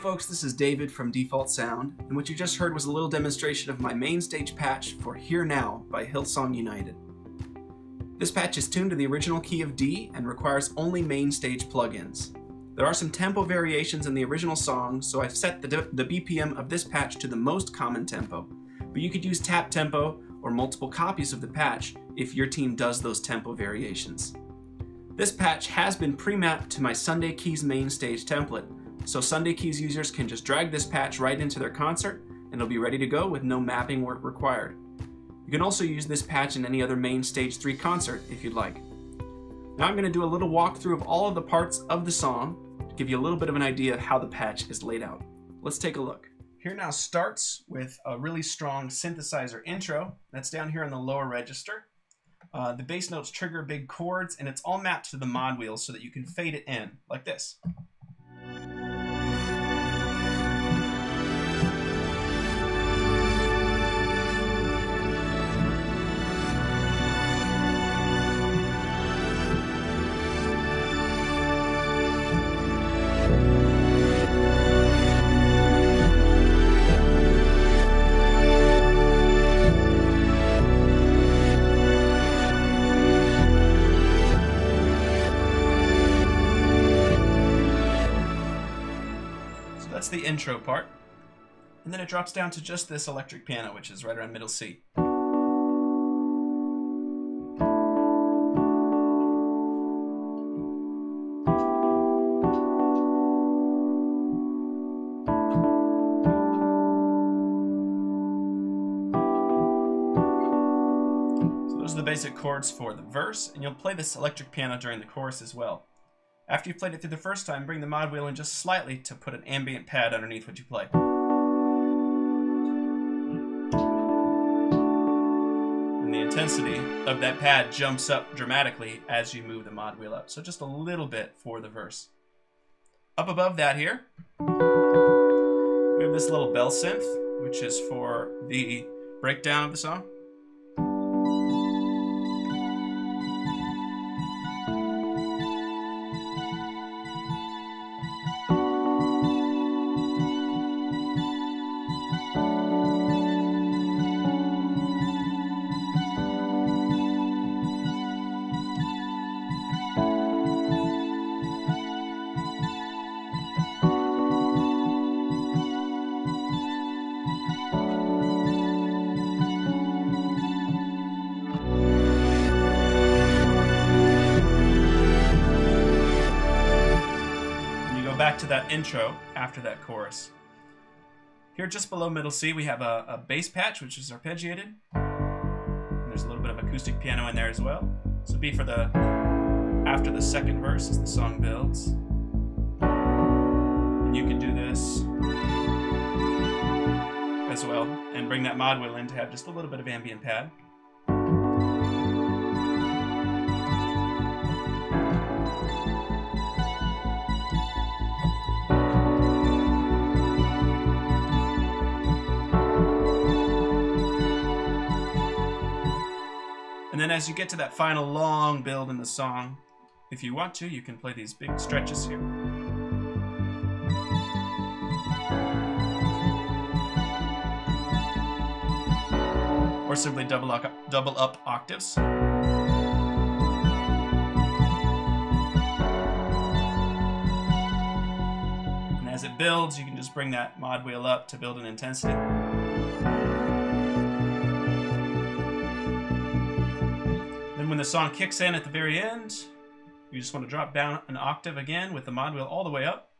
folks, this is David from Default Sound, and what you just heard was a little demonstration of my MainStage patch for Here Now by Hillsong United. This patch is tuned to the original key of D and requires only MainStage plugins. There are some tempo variations in the original song, so I've set the BPM of this patch to the most common tempo, but you could use tap tempo or multiple copies of the patch if your team does those tempo variations. This patch has been pre-mapped to my Sunday Keys MainStage template, so Sunday Keys users can just drag this patch right into their concert and it'll be ready to go with no mapping work required. You can also use this patch in any other MainStage 3 concert if you'd like. Now I'm going to do a little walkthrough of all of the parts of the song to give you a little bit of an idea of how the patch is laid out. Let's take a look. Here Now starts with a really strong synthesizer intro that's down here in the lower register. The bass notes trigger big chords, and it's all mapped to the mod wheels so that you can fade it in like this. That's the intro part, and then it drops down to just this electric piano, which is right around middle C. So those are the basic chords for the verse, and you'll play this electric piano during the chorus as well. After you've played it through the first time, bring the mod wheel in just slightly to put an ambient pad underneath what you play. And the intensity of that pad jumps up dramatically as you move the mod wheel up. So just a little bit for the verse. Up above that here, we have this little bell synth, which is for the breakdown of the song. Back to that intro after that chorus. Here just below middle C we have a bass patch which is arpeggiated. And there's a little bit of acoustic piano in there as well. So B for the after the second verse as the song builds. And you can do this as well and bring that mod wheel in to have just a little bit of ambient pad. And then as you get to that final long build in the song, if you want to, you can play these big stretches here. Or simply double up octaves. And as it builds, you can just bring that mod wheel up to build an intensity. When the song kicks in at the very end, you just want to drop down an octave again with the mod wheel all the way up.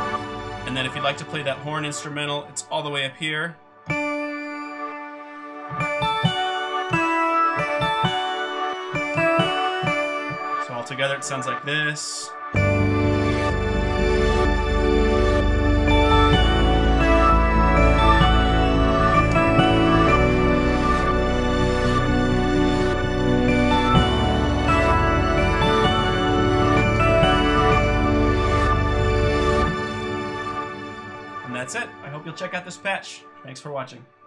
And then if you'd like to play that horn instrumental, it's all the way up here. Together it sounds like this. that's it. I hope you'll check out this patch. Thanks for watching.